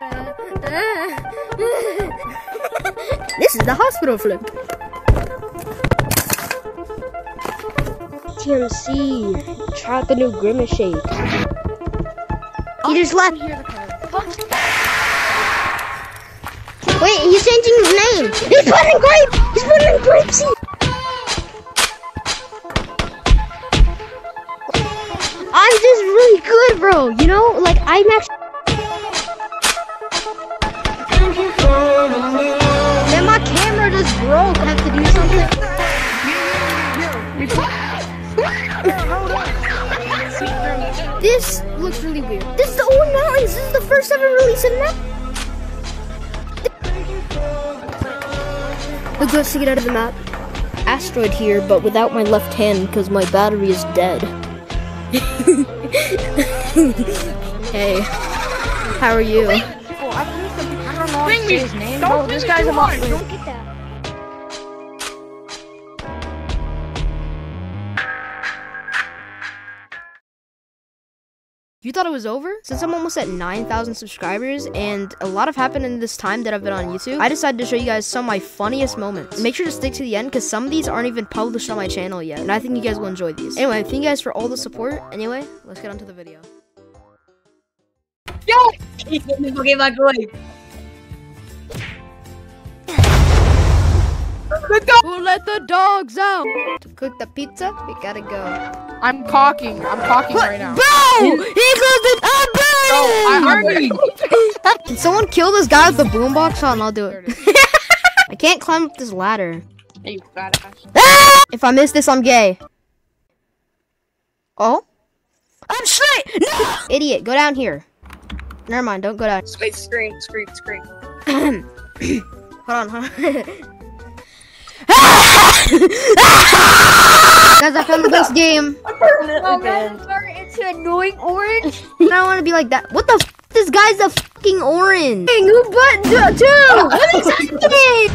This is the hospital flip. TMC, try out the new Grimace shake. He just left. Wait, he's changing his name. He's putting in grape. He's putting in grape seed. I'm just really good, bro. You know, like I'm actually. Then my camera just broke. I have to do something. This looks really weird. This is the old mountains. This is the first ever release of map. The ghost to get out of the map. Asteroid here, but without my left hand because my battery is dead. Hey, how are you? Oh, I don't know what his name. No, this guy's a lot. Don't get that. You thought it was over? Since I'm almost at 9,000 subscribers and a lot have happened in this time that I've been on YouTube, I decided to show you guys some of my funniest moments. Make sure to stick to the end because some of these aren't even published on my channel yet, and I think you guys will enjoy these. Anyway, thank you guys for all the support. Anyway, let's get on to the video. Yo! Okay, my boy. Who let the dogs out? To cook the pizza, we gotta go. I'm caulking right now. Boom! He closed it. I'm burning! Can someone kill this guy with the boombox? Oh, and I'll do it. I can't climb up this ladder. You got it. If I miss this, I'm gay. Oh? I'm straight! No! Idiot, go down here. Never mind, don't go down. Wait, scream. Hold on. Guys, I found the best game. Oh, guys, turn into annoying orange. I don't want to be like that. What the f? This guy's a fucking orange. Who but two? What is happening?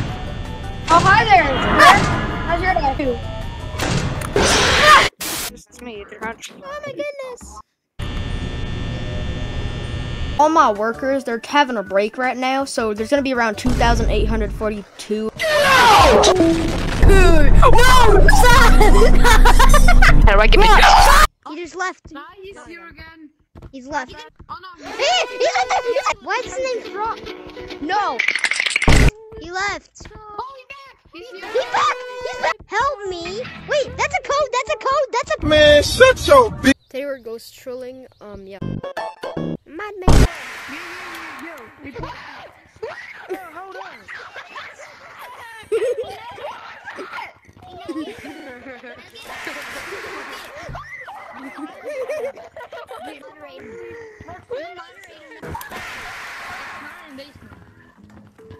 Oh, hi there. How's your day? It's me, Crunch. Oh my goodness. All my workers, they're having a break right now, so there's gonna be around 2,842. No! No! Stop! How do I get back? He just left. Nah, he's here again. He's left. Oh, no. Hey, he's up there! Why is his name wrong? No! He left. Oh, he's back! He's back! He's back! Help me! Wait, that's a code! That's a code! That's a code! Man, shut your bitch! Today we're ghost trilling, yeah. Madman. Hold on.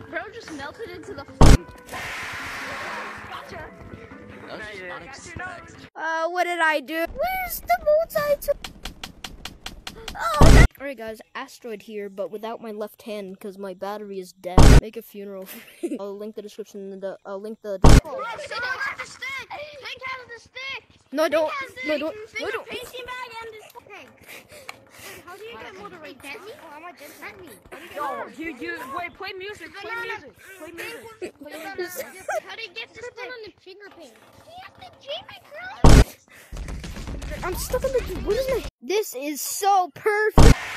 Bro just melted into the gotcha. What did I do? Where's the multi? Alright guys, Asteroid here, but without my left hand because my battery is dead. Make a funeral. I'll link the description in the No, don't. How do you get moderate? Oh, you wait, play music. How do you get this one on the finger pin? He has the G, my girl. I'm stuck on the. What is my? This is so perfect.